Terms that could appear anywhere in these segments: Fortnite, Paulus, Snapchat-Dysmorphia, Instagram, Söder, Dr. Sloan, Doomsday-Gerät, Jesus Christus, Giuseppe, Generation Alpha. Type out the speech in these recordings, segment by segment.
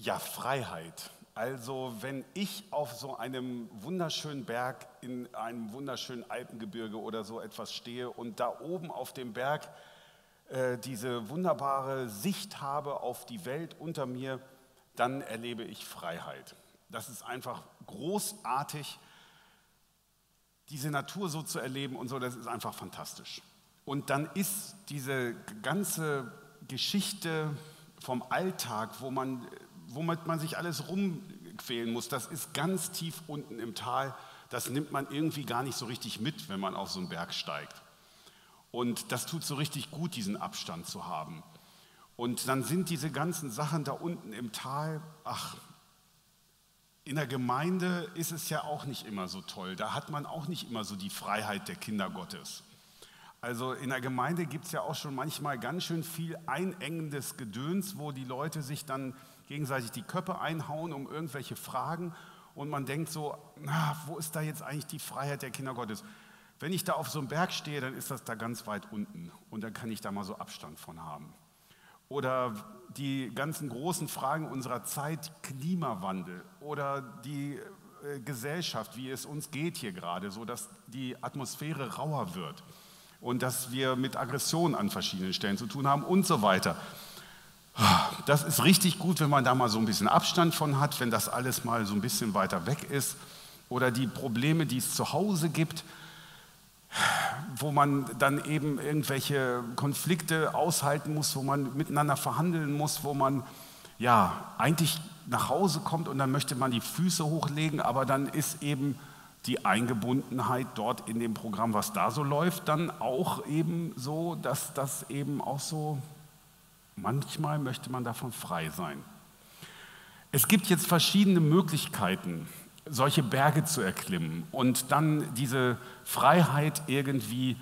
Ja, Freiheit. Also wenn ich auf so einem wunderschönen Berg in einem wunderschönen Alpengebirge oder so etwas stehe und da oben auf dem Berg diese wunderbare Sicht habe auf die Welt unter mir, dann erlebe ich Freiheit. Das ist einfach großartig, diese Natur so zu erleben und so, das ist einfach fantastisch. Und dann ist diese ganze Geschichte vom Alltag, womit man sich alles rumquälen muss, das ist ganz tief unten im Tal. Das nimmt man irgendwie gar nicht so richtig mit, wenn man auf so einen Berg steigt. Und das tut so richtig gut, diesen Abstand zu haben. Und dann sind diese ganzen Sachen da unten im Tal, ach, in der Gemeinde ist es ja auch nicht immer so toll. Da hat man auch nicht immer so die Freiheit der Kinder Gottes. Also in der Gemeinde gibt es ja auch schon manchmal ganz schön viel einengendes Gedöns, wo die Leute sich dann gegenseitig die Köpfe einhauen um irgendwelche Fragen und man denkt so, na, wo ist da jetzt eigentlich die Freiheit der Kinder Gottes? Wenn ich da auf so einem Berg stehe, dann ist das da ganz weit unten und dann kann ich da mal so Abstand von haben. Oder die ganzen großen Fragen unserer Zeit, Klimawandel oder die Gesellschaft, wie es uns geht hier gerade, so dass die Atmosphäre rauer wird und dass wir mit Aggressionen an verschiedenen Stellen zu tun haben und so weiter. Das ist richtig gut, wenn man da mal so ein bisschen Abstand von hat, wenn das alles mal so ein bisschen weiter weg ist. Oder die Probleme, die es zu Hause gibt, wo man dann eben irgendwelche Konflikte aushalten muss, wo man miteinander verhandeln muss, wo man ja eigentlich nach Hause kommt und dann möchte man die Füße hochlegen, aber dann ist eben die Eingebundenheit dort in dem Programm, was da so läuft, dann auch eben so, dass das eben auch so, manchmal möchte man davon frei sein. Es gibt jetzt verschiedene Möglichkeiten, solche Berge zu erklimmen und dann diese Freiheit irgendwie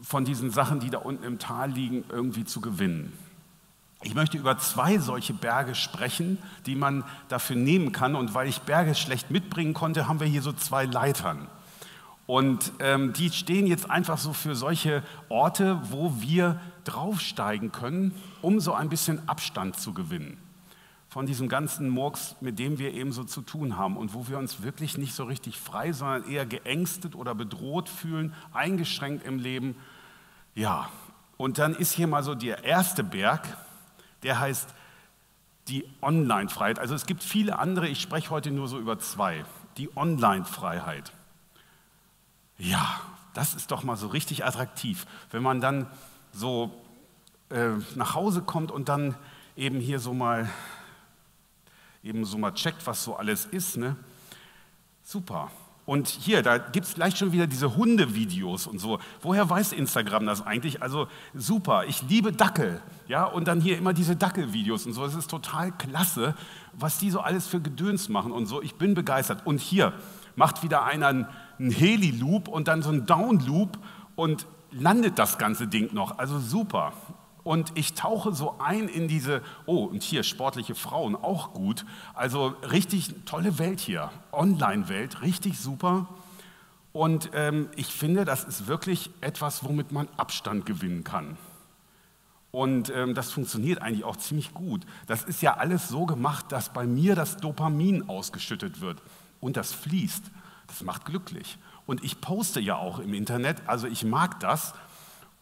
von diesen Sachen, die da unten im Tal liegen, irgendwie zu gewinnen. Ich möchte über zwei solche Berge sprechen, die man dafür nehmen kann. Und weil ich Berge schlecht mitbringen konnte, haben wir hier so zwei Leitern. Und die stehen jetzt einfach so für solche Orte, wo wir draufsteigen können, um so ein bisschen Abstand zu gewinnen von diesem ganzen Murks, mit dem wir eben so zu tun haben und wo wir uns wirklich nicht so richtig frei, sondern eher geängstet oder bedroht fühlen, eingeschränkt im Leben. Ja, und dann ist hier mal so der erste Berg, der heißt die Online-Freiheit. Also es gibt viele andere, ich spreche heute nur so über zwei. Die Online-Freiheit. Ja, das ist doch mal so richtig attraktiv, wenn man dann so nach Hause kommt und dann eben hier so mal checkt, was so alles ist, ne? Super. Und hier, da gibt es gleich schon wieder diese Hundevideos und so. Woher weiß Instagram das eigentlich? Also super, ich liebe Dackel, ja? Und dann hier immer diese Dackelvideos und so. Es ist total klasse, was die so alles für Gedöns machen und so. Ich bin begeistert. Und hier macht wieder einer einen Heli-Loop und dann so einen Down-Loop und landet das ganze Ding noch. Also super. Und ich tauche so ein in diese, oh, und hier sportliche Frauen, auch gut. Also richtig tolle Welt hier, Online-Welt, richtig super. Und ich finde, das ist wirklich etwas, womit man Abstand gewinnen kann. Und das funktioniert eigentlich auch ziemlich gut. Das ist ja alles so gemacht, dass bei mir das Dopamin ausgeschüttet wird. Und das fließt, das macht glücklich. Und ich poste ja auch im Internet, also ich mag das.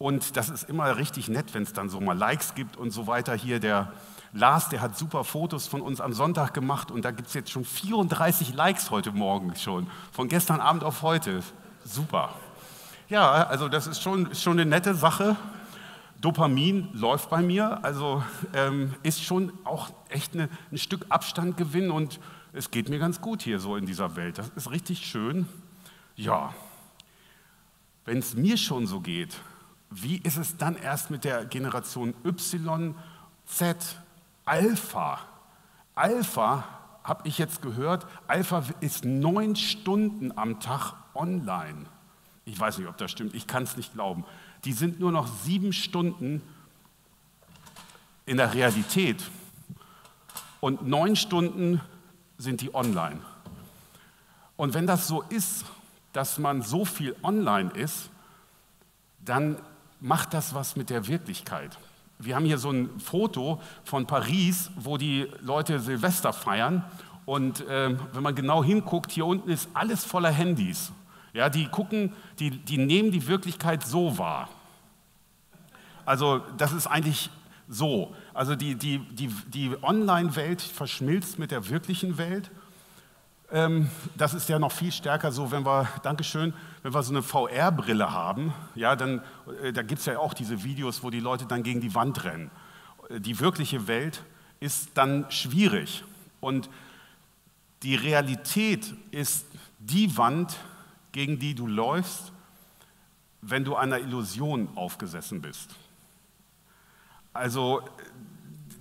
Und das ist immer richtig nett, wenn es dann so mal Likes gibt und so weiter. Hier der Lars, der hat super Fotos von uns am Sonntag gemacht und da gibt es jetzt schon 34 Likes heute Morgen schon. Von gestern Abend auf heute. Super. Ja, also das ist schon eine nette Sache. Dopamin läuft bei mir, also ist schon auch echt ein Stück Abstand gewinnen und es geht mir ganz gut hier so in dieser Welt. Das ist richtig schön. Ja, wenn es mir schon so geht, wie ist es dann erst mit der Generation Y, Z, Alpha? Alpha, habe ich jetzt gehört, Alpha ist 9 Stunden am Tag online. Ich weiß nicht, ob das stimmt, ich kann es nicht glauben. Die sind nur noch 7 Stunden in der Realität und 9 Stunden sind die online. Und wenn das so ist, dass man so viel online ist, dann macht das was mit der Wirklichkeit. Wir haben hier so ein Foto von Paris, wo die Leute Silvester feiern. Und wenn man genau hinguckt, hier unten ist alles voller Handys. Ja, die gucken, die nehmen die Wirklichkeit so wahr. Also das ist eigentlich so. Also die Online-Welt verschmilzt mit der wirklichen Welt. Das ist ja noch viel stärker so, wenn wir, Dankeschön, wenn wir so eine VR-Brille haben, ja, dann, da gibt es ja auch diese Videos, wo die Leute dann gegen die Wand rennen. Die wirkliche Welt ist dann schwierig und die Realität ist die Wand, gegen die du läufst, wenn du einer Illusion aufgesessen bist. Also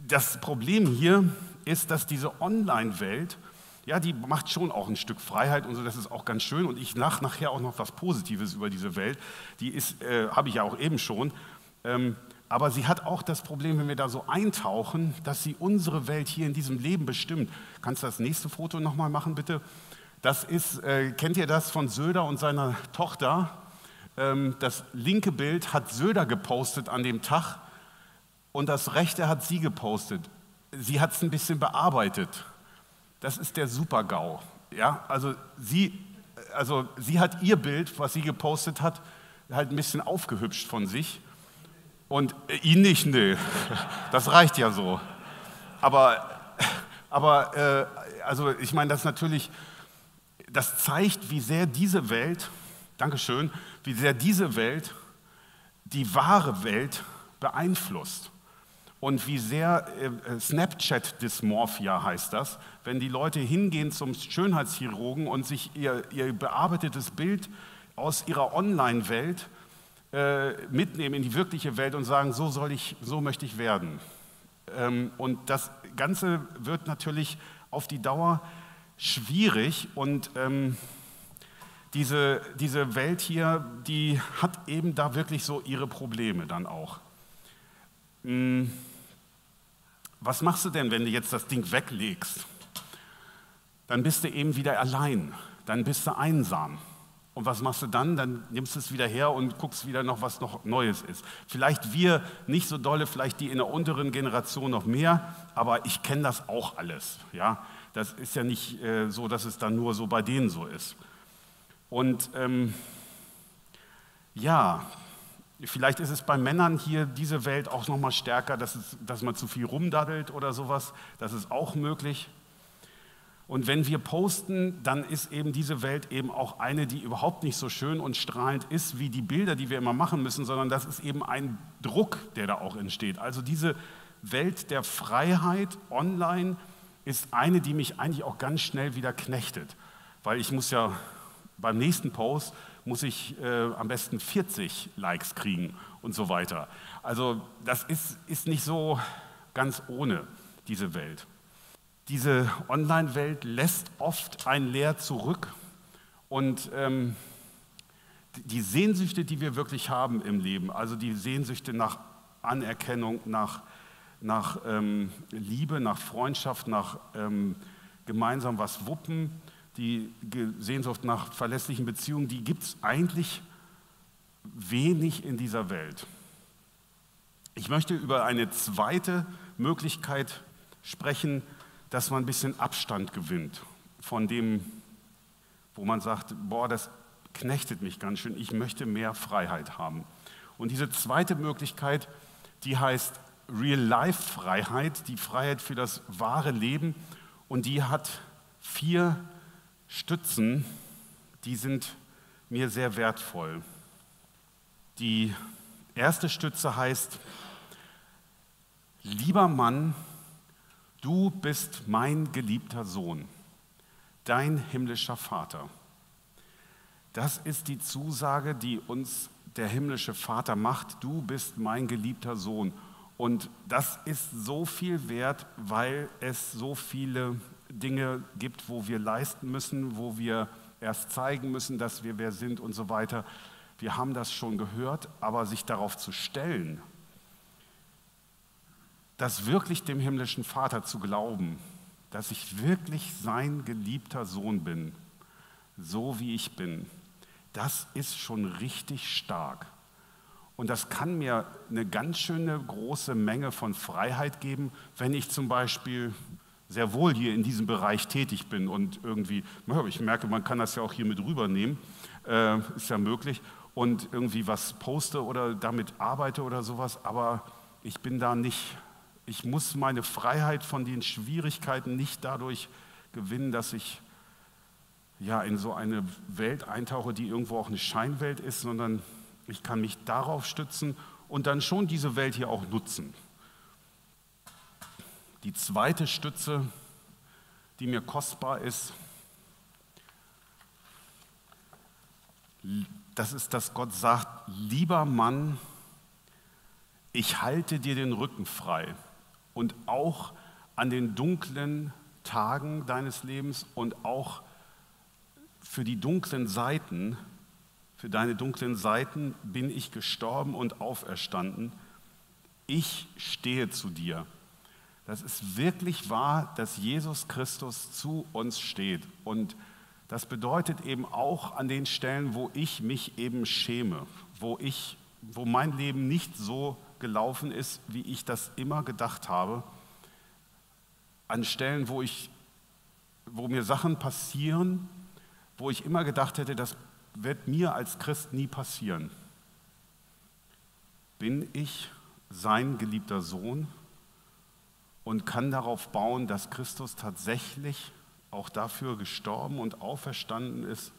das Problem hier ist, dass diese Online-Welt, ja, die macht schon auch ein Stück Freiheit und so, das ist auch ganz schön. Und ich lache nachher auch noch was Positives über diese Welt. Die ist, habe ich ja auch eben schon. Aber sie hat auch das Problem, wenn wir da so eintauchen, dass sie unsere Welt hier in diesem Leben bestimmt. Kannst du das nächste Foto nochmal machen, bitte? Das ist, kennt ihr das von Söder und seiner Tochter? Das linke Bild hat Söder gepostet an dem Tag und das rechte hat sie gepostet. Sie hat es ein bisschen bearbeitet. Das ist der Super-GAU. Ja? Also sie hat ihr Bild, was sie gepostet hat, halt ein bisschen aufgehübscht von sich. Und ihn nicht, nee. Das reicht ja so. Aber ich meine, das natürlich, das zeigt, wie sehr diese Welt, Dankeschön, wie sehr diese Welt die wahre Welt beeinflusst. Und wie sehr Snapchat-Dysmorphia heißt das, wenn die Leute hingehen zum Schönheitschirurgen und sich ihr bearbeitetes Bild aus ihrer Online-Welt mitnehmen in die wirkliche Welt und sagen, so möchte ich werden. Und das Ganze wird natürlich auf die Dauer schwierig und diese Welt hier, die hat eben da wirklich so ihre Probleme dann auch. Was machst du denn, wenn du jetzt das Ding weglegst? Dann bist du eben wieder allein, dann bist du einsam. Und was machst du dann? Dann nimmst du es wieder her und guckst wieder noch, was noch Neues ist. Vielleicht wir nicht so dolle, vielleicht die in der unteren Generation noch mehr, aber ich kenne das auch alles. Ja? Das ist ja nicht so, dass es dann nur so bei denen so ist. Und ja, vielleicht ist es bei Männern hier diese Welt auch noch mal stärker, dass man zu viel rumdaddelt oder sowas. Das ist auch möglich. Und wenn wir posten, dann ist eben diese Welt eben auch eine, die überhaupt nicht so schön und strahlend ist, wie die Bilder, die wir immer machen müssen, sondern das ist eben ein Druck, der da auch entsteht. Also diese Welt der Freiheit online ist eine, die mich eigentlich auch ganz schnell wieder knechtet. Weil ich muss ja beim nächsten Post muss ich am besten 40 Likes kriegen und so weiter. Also das ist nicht so ganz ohne, diese Welt. Diese Online-Welt lässt oft ein Leer zurück und die Sehnsüchte, die wir wirklich haben im Leben, also die Sehnsüchte nach Anerkennung, nach Liebe, nach Freundschaft, nach gemeinsam was wuppen, die Sehnsucht nach verlässlichen Beziehungen, die gibt es eigentlich wenig in dieser Welt. Ich möchte über eine zweite Möglichkeit sprechen, dass man ein bisschen Abstand gewinnt von dem, wo man sagt, boah, das knechtet mich ganz schön, ich möchte mehr Freiheit haben. Und diese zweite Möglichkeit, die heißt Real-Life-Freiheit, die Freiheit für das wahre Leben und die hat 4 Stützen, die sind mir sehr wertvoll. Die erste Stütze heißt, lieber Mann, du bist mein geliebter Sohn, dein himmlischer Vater. Das ist die Zusage, die uns der himmlische Vater macht, du bist mein geliebter Sohn. Und das ist so viel wert, weil es so viele Dinge gibt, wo wir leisten müssen, wo wir erst zeigen müssen, dass wir wer sind und so weiter. Wir haben das schon gehört, aber sich darauf zu stellen, das wirklich dem himmlischen Vater zu glauben, dass ich wirklich sein geliebter Sohn bin, so wie ich bin, das ist schon richtig stark. Und das kann mir eine ganz schöne große Menge von Freiheit geben, wenn ich zum Beispiel sehr wohl hier in diesem Bereich tätig bin und irgendwie, ich merke, man kann das ja auch hier mit rübernehmen, ist ja möglich, und irgendwie was poste oder damit arbeite oder sowas, aber ich bin da nicht, ich muss meine Freiheit von den Schwierigkeiten nicht dadurch gewinnen, dass ich ja in so eine Welt eintauche, die irgendwo auch eine Scheinwelt ist, sondern ich kann mich darauf stützen und dann schon diese Welt hier auch nutzen. Die zweite Stütze, die mir kostbar ist, das ist, dass Gott sagt, lieber Mann, ich halte dir den Rücken frei und auch an den dunklen Tagen deines Lebens und auch für die dunklen Seiten, für deine dunklen Seiten bin ich gestorben und auferstanden. Ich stehe zu dir. Das ist wirklich wahr, dass Jesus Christus zu uns steht. Und das bedeutet eben auch an den Stellen, wo ich mich eben schäme, wo mein Leben nicht so gelaufen ist, wie ich das immer gedacht habe. An Stellen, wo mir Sachen passieren, wo ich immer gedacht hätte, das wird mir als Christ nie passieren. Bin ich sein geliebter Sohn? Und kann darauf bauen, dass Christus tatsächlich auch dafür gestorben und auferstanden ist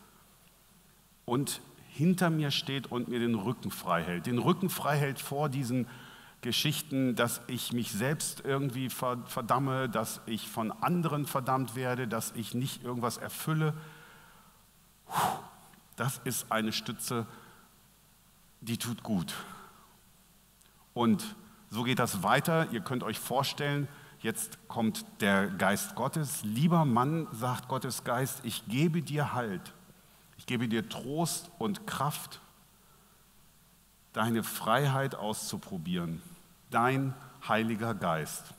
und hinter mir steht und mir den Rücken frei hält. Den Rücken frei hält vor diesen Geschichten, dass ich mich selbst irgendwie verdamme, dass ich von anderen verdammt werde, dass ich nicht irgendwas erfülle. Das ist eine Stütze, die tut gut. Und so geht das weiter. Ihr könnt euch vorstellen, jetzt kommt der Geist Gottes. Lieber Mann, sagt Gottes Geist, ich gebe dir Halt. Ich gebe dir Trost und Kraft, deine Freiheit auszuprobieren. Dein Heiliger Geist,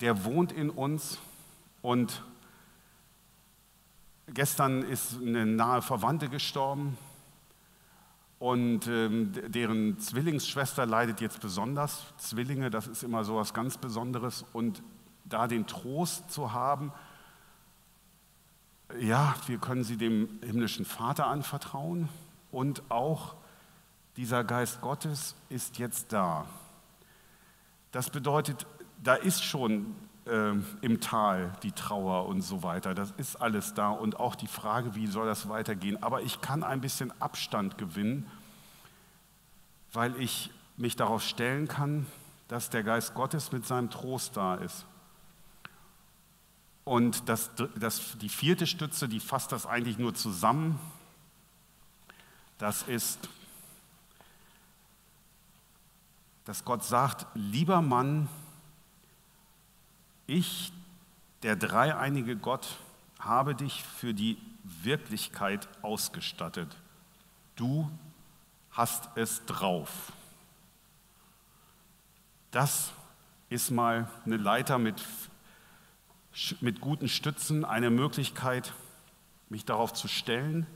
der wohnt in uns. Und gestern ist eine nahe Verwandte gestorben. Und deren Zwillingsschwester leidet jetzt besonders. Zwillinge, das ist immer so was ganz Besonderes. Und da den Trost zu haben, ja, wir können sie dem himmlischen Vater anvertrauen. Und auch dieser Geist Gottes ist jetzt da. Das bedeutet, da ist schon im Tal die Trauer und so weiter. Das ist alles da und auch die Frage, wie soll das weitergehen. Aber ich kann ein bisschen Abstand gewinnen, weil ich mich darauf stellen kann, dass der Geist Gottes mit seinem Trost da ist. Und die vierte Stütze, die fasst das eigentlich nur zusammen. Das ist, dass Gott sagt, lieber Mann, ich, der dreieinige Gott, habe dich für die Wirklichkeit ausgestattet. Du hast es drauf. Das ist mal eine Leiter mit guten Stützen, eine Möglichkeit, mich darauf zu stellen,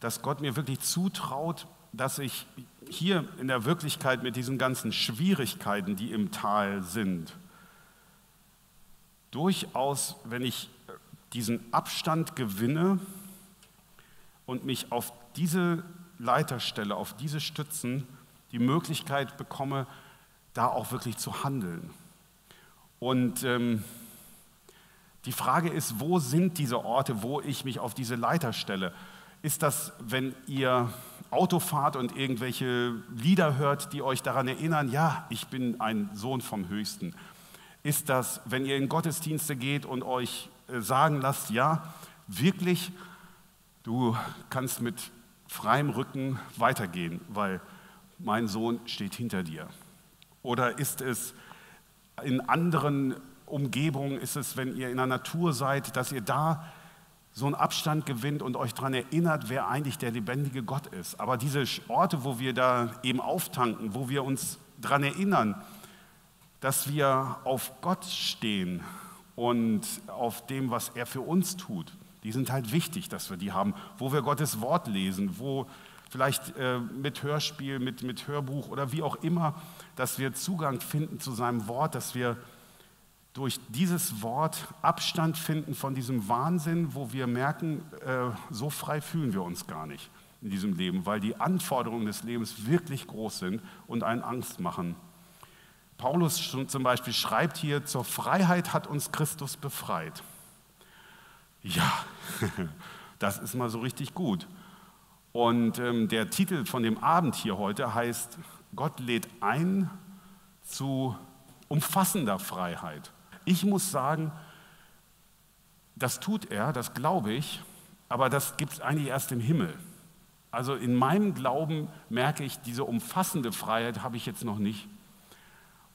dass Gott mir wirklich zutraut, dass ich hier in der Wirklichkeit mit diesen ganzen Schwierigkeiten, die im Tal sind, durchaus, wenn ich diesen Abstand gewinne und mich auf diese Leiterstelle, auf diese Stützen, die Möglichkeit bekomme, da auch wirklich zu handeln. Und die Frage ist, wo sind diese Orte, wo ich mich auf diese Leiter stelle? Ist das, wenn ihr Auto fahrt und irgendwelche Lieder hört, die euch daran erinnern, ja, ich bin ein Sohn vom Höchsten? Ist das, wenn ihr in Gottesdienste geht und euch sagen lasst, ja, wirklich, du kannst mit freiem Rücken weitergehen, weil mein Sohn steht hinter dir? Oder ist es in anderen Umgebungen, ist es, wenn ihr in der Natur seid, dass ihr da so einen Abstand gewinnt und euch daran erinnert, wer eigentlich der lebendige Gott ist? Aber diese Orte, wo wir da eben auftanken, wo wir uns daran erinnern, dass wir auf Gott stehen und auf dem, was er für uns tut. Die sind halt wichtig, dass wir die haben. Wo wir Gottes Wort lesen, wo vielleicht mit Hörspiel, mit Hörbuch oder wie auch immer, dass wir Zugang finden zu seinem Wort, dass wir durch dieses Wort Abstand finden von diesem Wahnsinn, wo wir merken, so frei fühlen wir uns gar nicht in diesem Leben, weil die Anforderungen des Lebens wirklich groß sind und einen Angst machen. Paulus zum Beispiel schreibt hier, zur Freiheit hat uns Christus befreit. Ja, das ist mal so richtig gut. Und der Titel von dem Abend hier heute heißt, Gott lädt ein zu umfassender Freiheit. Ich muss sagen, das tut er, das glaube ich, aber das gibt es eigentlich erst im Himmel. Also in meinem Glauben merke ich, diese umfassende Freiheit habe ich jetzt noch nicht.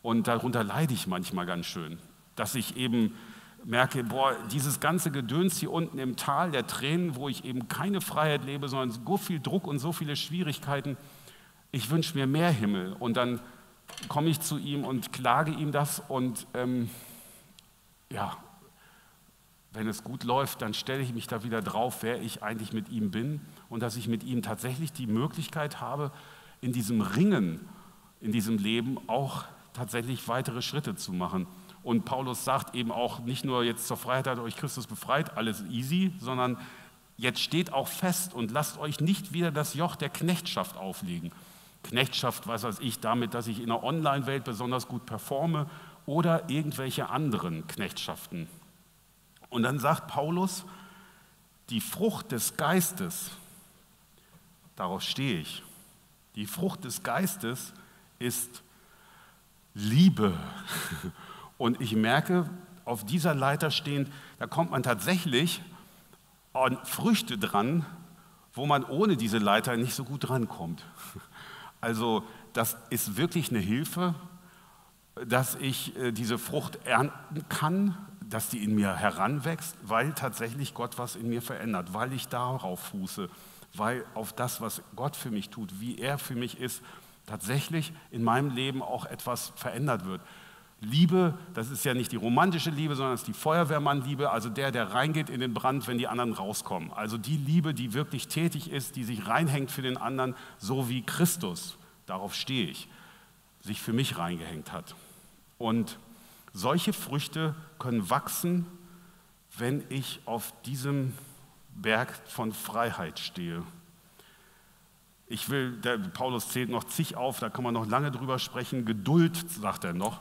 Und darunter leide ich manchmal ganz schön, dass ich eben merke, boah, dieses ganze Gedöns hier unten im Tal der Tränen, wo ich eben keine Freiheit lebe, sondern so viel Druck und so viele Schwierigkeiten. Ich wünsche mir mehr Himmel. Und dann komme ich zu ihm und klage ihm das. Und ja, wenn es gut läuft, dann stelle ich mich da wieder drauf, wer ich eigentlich mit ihm bin und dass ich mit ihm tatsächlich die Möglichkeit habe, in diesem Ringen, in diesem Leben auch tatsächlich weitere Schritte zu machen. Und Paulus sagt eben auch, nicht nur jetzt zur Freiheit hat euch Christus befreit, alles easy, sondern jetzt steht auch fest und lasst euch nicht wieder das Joch der Knechtschaft auflegen. Knechtschaft, was weiß ich, damit, dass ich in der Online-Welt besonders gut performe oder irgendwelche anderen Knechtschaften. Und dann sagt Paulus, die Frucht des Geistes, darauf stehe ich, die Frucht des Geistes ist Liebe. Und ich merke, auf dieser Leiter stehend, da kommt man tatsächlich an Früchte dran, wo man ohne diese Leiter nicht so gut rankommt. Also das ist wirklich eine Hilfe, dass ich diese Frucht ernten kann, dass die in mir heranwächst, weil tatsächlich Gott was in mir verändert, weil ich darauf fuße, weil auf das, was Gott für mich tut, wie er für mich ist, tatsächlich in meinem Leben auch etwas verändert wird. Liebe, das ist ja nicht die romantische Liebe, sondern es ist die Feuerwehrmann-Liebe, also der reingeht in den Brand, wenn die anderen rauskommen. Also die Liebe, die wirklich tätig ist, die sich reinhängt für den anderen, so wie Christus, darauf stehe ich, sich für mich reingehängt hat. Und solche Früchte können wachsen, wenn ich auf diesem Berg von Freiheit stehe. Ich will, Paulus zählt noch zig auf, da kann man noch lange drüber sprechen. Geduld, sagt er noch.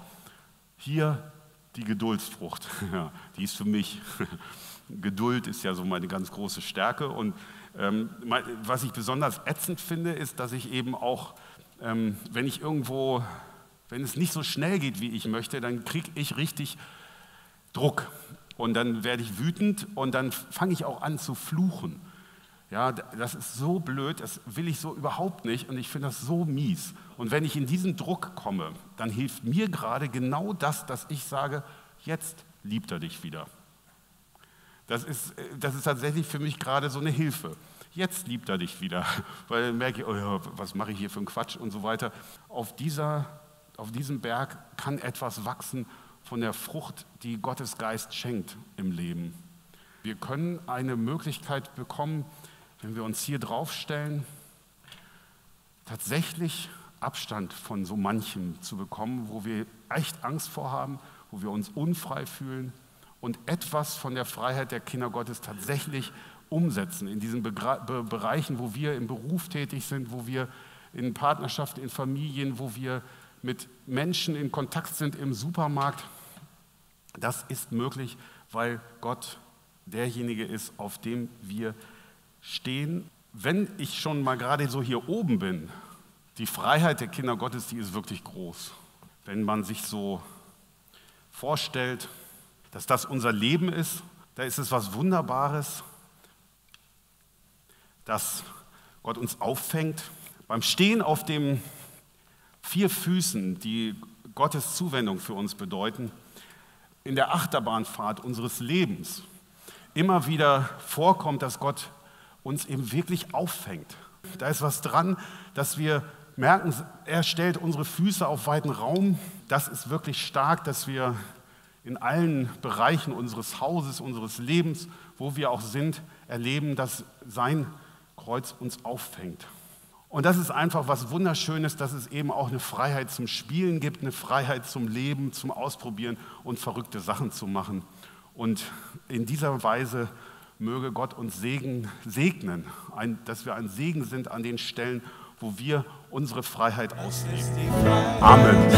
Hier die Geduldsfrucht, ja, die ist für mich. Geduld ist ja so meine ganz große Stärke. Und was ich besonders ätzend finde, ist, dass ich eben auch, wenn ich irgendwo, wenn es nicht so schnell geht, wie ich möchte, dann kriege ich richtig Druck. Und dann werde ich wütend und dann fange ich auch an zu fluchen. Ja, das ist so blöd, das will ich so überhaupt nicht und ich finde das so mies. Und wenn ich in diesen Druck komme, dann hilft mir gerade genau das, dass ich sage, jetzt liebt er dich wieder. Das ist tatsächlich für mich gerade so eine Hilfe. Jetzt liebt er dich wieder, weil dann merke ich, oh ja, was mache ich hier für einen Quatsch und so weiter. Auf diesem Berg kann etwas wachsen von der Frucht, die Gottes Geist schenkt im Leben. Wir können eine Möglichkeit bekommen, wenn wir uns hier draufstellen, tatsächlich Abstand von so manchem zu bekommen, wo wir echt Angst vorhaben, wo wir uns unfrei fühlen und etwas von der Freiheit der Kinder Gottes tatsächlich umsetzen in diesen Bereichen, wo wir im Beruf tätig sind, wo wir in Partnerschaften, in Familien, wo wir mit Menschen in Kontakt sind im Supermarkt. Das ist möglich, weil Gott derjenige ist, auf dem wir stehen. Wenn ich schon mal gerade so hier oben bin, die Freiheit der Kinder Gottes, die ist wirklich groß. Wenn man sich so vorstellt, dass das unser Leben ist, da ist es was Wunderbares, dass Gott uns auffängt. Beim Stehen auf den 4 Füßen, die Gottes Zuwendung für uns bedeuten, in der Achterbahnfahrt unseres Lebens, immer wieder vorkommt, dass Gott uns eben wirklich auffängt. Da ist was dran, dass wir merken, er stellt unsere Füße auf weiten Raum. Das ist wirklich stark, dass wir in allen Bereichen unseres Hauses, unseres Lebens, wo wir auch sind, erleben, dass sein Kreuz uns auffängt. Und das ist einfach was Wunderschönes, dass es eben auch eine Freiheit zum Spielen gibt, eine Freiheit zum Leben, zum Ausprobieren und verrückte Sachen zu machen. Und in dieser Weise möge Gott uns segnen, dass wir ein Segen sind an den Stellen, wo wir unsere Freiheit ausleben. Amen.